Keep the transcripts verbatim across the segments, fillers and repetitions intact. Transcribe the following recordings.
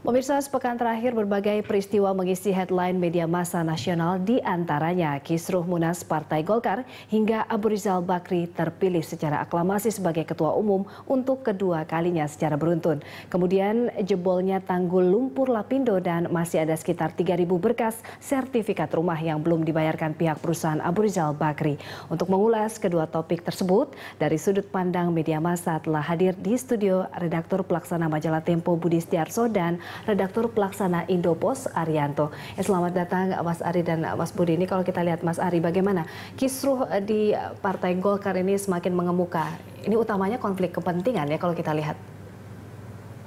Pemirsa, sepekan terakhir berbagai peristiwa mengisi headline media massa nasional, di antaranya kisruh Munas Partai Golkar hingga Aburizal Bakrie terpilih secara aklamasi sebagai ketua umum untuk kedua kalinya secara beruntun. Kemudian jebolnya tanggul lumpur Lapindo dan masih ada sekitar tiga ribu berkas sertifikat rumah yang belum dibayarkan pihak perusahaan Aburizal Bakrie. Untuk mengulas kedua topik tersebut, dari sudut pandang media massa telah hadir di studio redaktur pelaksana majalah Tempo Budi Setiarso dan Redaktur Pelaksana Indopos Arianto. Ya, selamat datang Mas Ari dan Mas Budi. Ini kalau kita lihat Mas Ari, bagaimana kisruh di Partai Golkar ini semakin mengemuka. Ini utamanya konflik kepentingan ya kalau kita lihat.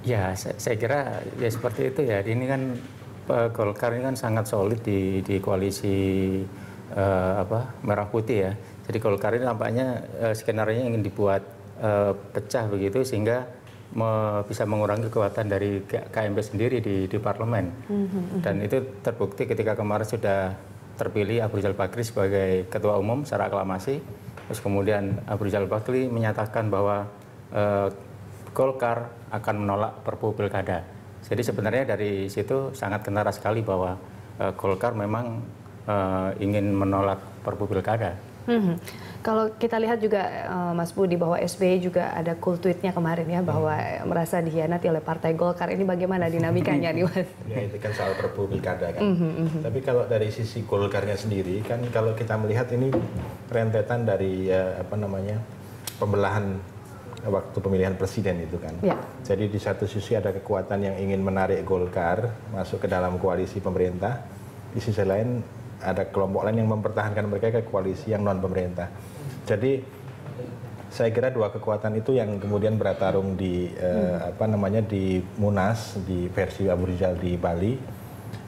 Ya, saya, saya kira ya seperti itu ya. Ini kan Golkar ini kan sangat solid di, di koalisi eh, apa merah putih ya. Jadi Golkar ini tampaknya eh, skenarionya ingin dibuat eh, pecah begitu sehingga bisa mengurangi kekuatan dari K M P sendiri di, di parlemen. Mm-hmm. Dan itu terbukti ketika kemarin sudah terpilih Aburizal Bakrie sebagai ketua umum secara aklamasi. Terus kemudian Aburizal Bakrie menyatakan bahwa eh, Golkar akan menolak Perpu Pilkada. Jadi sebenarnya dari situ sangat kentara sekali bahwa eh, Golkar memang eh, ingin menolak Perpu Pilkada. Mm-hmm. Kalau kita lihat juga uh, Mas Budi, bahwa S B Y juga ada cool tweet-nya kemarin ya, bahwa hmm. merasa dikhianati oleh Partai Golkar. Ini bagaimana dinamikanya nih Mas? Ya, itu kan soal Perpu Pilkada kan. Mm -hmm. Tapi kalau dari sisi Golkarnya sendiri kan, kalau kita melihat ini rentetan dari ya, apa namanya pembelahan waktu pemilihan presiden itu kan. Ya. Jadi di satu sisi ada kekuatan yang ingin menarik Golkar masuk ke dalam koalisi pemerintah. Di sisi lain ada kelompok lain yang mempertahankan mereka ke koalisi yang non pemerintah. Jadi saya kira dua kekuatan itu yang kemudian bertarung di eh, apa namanya di Munas, di versi Aburizal di Bali,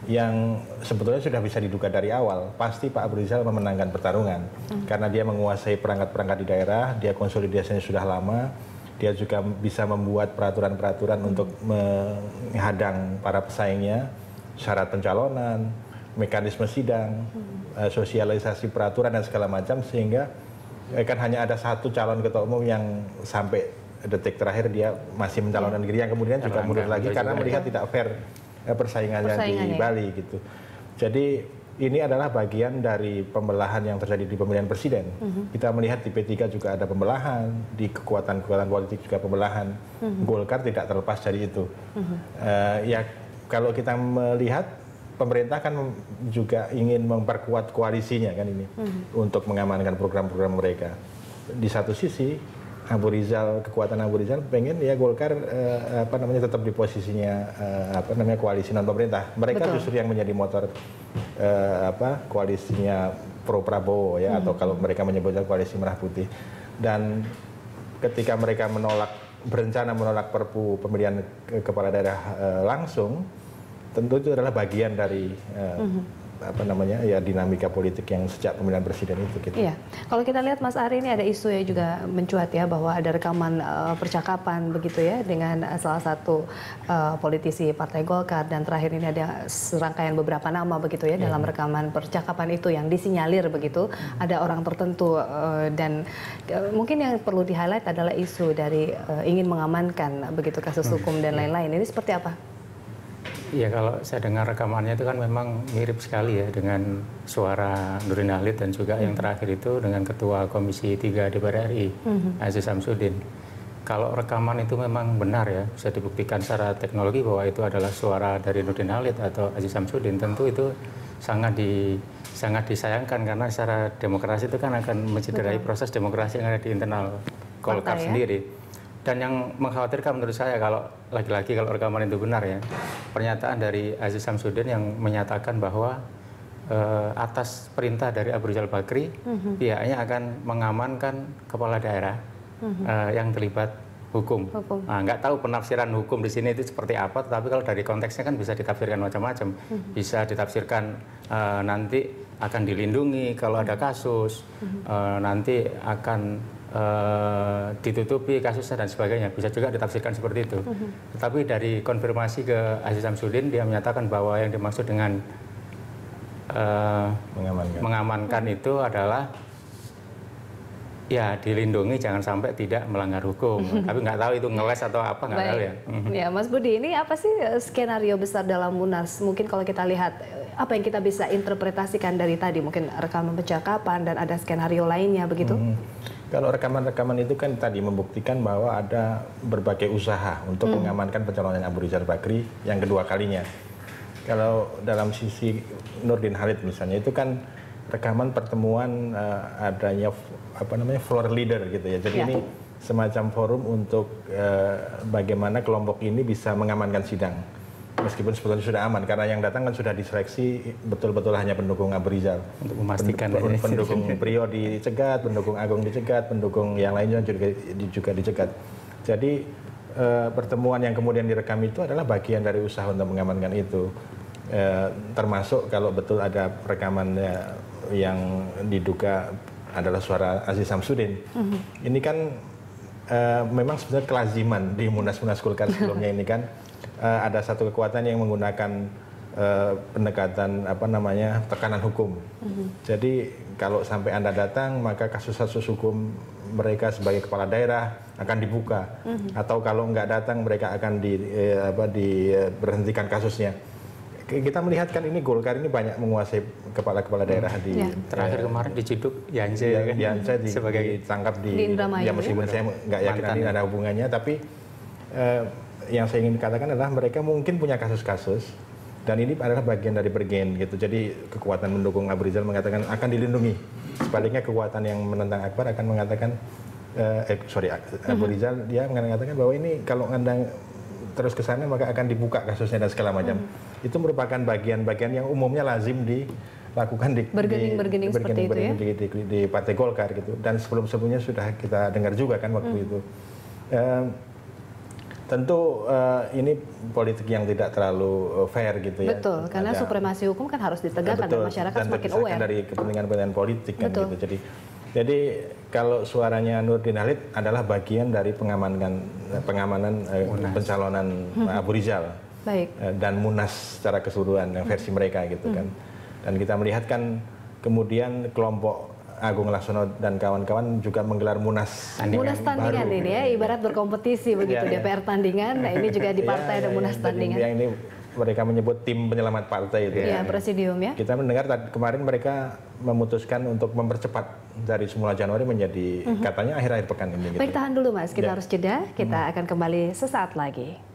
yang sebetulnya sudah bisa diduga dari awal pasti Pak Aburizal memenangkan pertarungan hmm. karena dia menguasai perangkat-perangkat di daerah, dia konsolidasinya sudah lama, dia juga bisa membuat peraturan-peraturan hmm. untuk menghadang para pesaingnya, syarat pencalonan, mekanisme sidang, hmm. sosialisasi peraturan dan segala macam, sehingga kan hanya ada satu calon ketua umum yang sampai detik terakhir dia masih mencalonkan diri, yang kemudian juga mundur lagi karena melihat tidak fair persaingannya di Bali gitu. Jadi ini adalah bagian dari pembelahan yang terjadi di pemilihan presiden. Uh-huh. Kita melihat di P tiga juga ada pembelahan, di kekuatan-kekuatan politik juga pembelahan. Uh-huh. Golkar tidak terlepas dari itu. Uh-huh. uh, ya kalau kita melihat pemerintah kan juga ingin memperkuat koalisinya kan ini hmm. untuk mengamankan program-program mereka. Di satu sisi Aburizal, kekuatan Aburizal pengen ya Golkar eh, apa namanya tetap di posisinya eh, apa namanya koalisi non pemerintah. Mereka Betul. Justru yang menjadi motor eh, apa koalisinya pro Prabowo ya, hmm. atau kalau mereka menyebutnya koalisi merah putih. Dan ketika mereka menolak, berencana menolak Perpu pemilihan ke kepala daerah eh, langsung, tentu itu adalah bagian dari uh, mm-hmm. apa namanya ya dinamika politik yang sejak pemilihan presiden itu gitu. Iya. Kalau kita lihat Mas Ari, ini ada isu ya juga mencuat ya, bahwa ada rekaman uh, percakapan begitu ya dengan salah satu uh, politisi Partai Golkar, dan terakhir ini ada serangkaian beberapa nama begitu ya, yeah. dalam rekaman percakapan itu yang disinyalir begitu mm-hmm. ada orang tertentu uh, dan uh, mungkin yang perlu di-highlight adalah isu dari uh, ingin mengamankan begitu kasus hukum mm-hmm. dan lain-lain. Ini seperti apa? Ya, kalau saya dengar rekamannya itu kan memang mirip sekali ya dengan suara Nurdin Halid dan juga yang terakhir itu dengan Ketua Komisi tiga D P R R I, mm-hmm. Aziz Samsudin. Kalau rekaman itu memang benar ya, bisa dibuktikan secara teknologi bahwa itu adalah suara dari Nurdin Halid atau Aziz Samsudin, tentu itu sangat di, sangat disayangkan karena secara demokrasi itu kan akan mencederai proses demokrasi yang ada di internal Golkar ya? Sendiri. Dan yang mengkhawatirkan menurut saya, kalau lagi-lagi kalau rekaman itu benar ya, pernyataan dari Aziz Samsudin yang menyatakan bahwa eh, atas perintah dari Aburizal Bakrie, mm-hmm. pihaknya akan mengamankan kepala daerah mm-hmm. eh, yang terlibat hukum. hukum. Nah, nggak tahu penafsiran hukum di sini itu seperti apa, tapi kalau dari konteksnya kan bisa ditafsirkan macam-macam. Mm-hmm. Bisa ditafsirkan eh, nanti akan dilindungi kalau ada kasus, mm-hmm. eh, nanti akan Uh, ditutupi kasusnya dan sebagainya, bisa juga ditafsirkan seperti itu. Uh-huh. Tetapi dari konfirmasi ke Aziz Samsudin, dia menyatakan bahwa yang dimaksud dengan uh, mengamankan, mengamankan uh-huh. itu adalah Ya, dilindungi jangan sampai tidak melanggar hukum. Tapi nggak tahu itu ngeles atau apa, nggak tahu ya. Ya, Mas Budi, ini apa sih skenario besar dalam Munas? Mungkin kalau kita lihat, apa yang kita bisa interpretasikan dari tadi? Mungkin rekaman percakapan dan ada skenario lainnya, begitu? Hmm. Kalau rekaman-rekaman itu kan tadi membuktikan bahwa ada berbagai usaha untuk hmm. mengamankan pencalonan Aburizal Bakrie yang kedua kalinya. Kalau dalam sisi Nurdin Halid misalnya, itu kan rekaman pertemuan uh, adanya apa namanya floor leader gitu ya. Jadi ya, ini semacam forum untuk uh, bagaimana kelompok ini bisa mengamankan sidang. Meskipun sebetulnya sudah aman, karena yang datang kan sudah diseleksi betul-betul hanya pendukung Aburizal. Untuk memastikan Pen, ya. Pendukung Priyo dicegat, pendukung Agung dicegat, pendukung yang lainnya juga, juga dicegat. Jadi eh, pertemuan yang kemudian direkam itu adalah bagian dari usaha untuk mengamankan itu. Eh, termasuk kalau betul ada rekamannya yang diduga adalah suara Aziz Samsudin. Mm-hmm. Ini kan eh, memang sebenarnya kelaziman di Munas-Munas Golkar sebelumnya ini kan. Uh, ada satu kekuatan yang menggunakan uh, pendekatan apa namanya tekanan hukum. Mm-hmm. Jadi kalau sampai Anda datang, maka kasus-kasus hukum mereka sebagai kepala daerah akan dibuka. Mm-hmm. Atau kalau nggak datang, mereka akan di, eh, apa, diberhentikan kasusnya. Kita melihat kan ini Golkar ini banyak menguasai kepala-kepala daerah hmm. di ya. Terakhir ya, kemarin diciduk Yance ya, kan? Yance di, sebagai ditangkap di, di ya meskipun ya, saya nggak yakin ini ada hubungannya, tapi uh, yang saya ingin katakan adalah mereka mungkin punya kasus-kasus dan ini adalah bagian dari bergen gitu. Jadi kekuatan mendukung Aburizal mengatakan akan dilindungi. Sebaliknya kekuatan yang menentang Akbar akan mengatakan eh, eh sorry Aburizal dia mengatakan bahwa ini kalau Anda terus ke sana maka akan dibuka kasusnya dan segala macam. Hmm. Itu merupakan bagian-bagian yang umumnya lazim dilakukan di bergening-bergening seperti itu ya di, di, di Partai Golkar gitu. Dan sebelum-sebelumnya sudah kita dengar juga kan waktu hmm. itu. Um, Tentu uh, ini politik yang tidak terlalu fair gitu ya. Betul, karena ada, supremasi hukum kan harus ditegakkan betul, dan masyarakat dan semakin aware dari kepentingan-kepentingan politik kan betul. Gitu. Jadi, jadi kalau suaranya Nurdin Halid adalah bagian dari pengamankan pengamanan eh, pencalonan Aburizal eh, dan Munas secara keseluruhan yang versi mereka gitu kan. Dan kita melihat kan kemudian kelompok Agung Lasono dan kawan-kawan juga menggelar Munas Munas tandingan baru. Ini ya, ibarat berkompetisi begitu ya, D P R ya. Tandingan, nah ini juga di partai ya, ada ya, Munas tandingan. Yang ini mereka menyebut tim penyelamat partai itu ya, ya. Presidium ya. Kita mendengar kemarin mereka memutuskan untuk mempercepat dari semula Januari menjadi uh-huh. katanya akhir-akhir pekan ini. Baik gitu. Tahan dulu Mas, kita ya. Harus jeda, kita hmm. akan kembali sesaat lagi.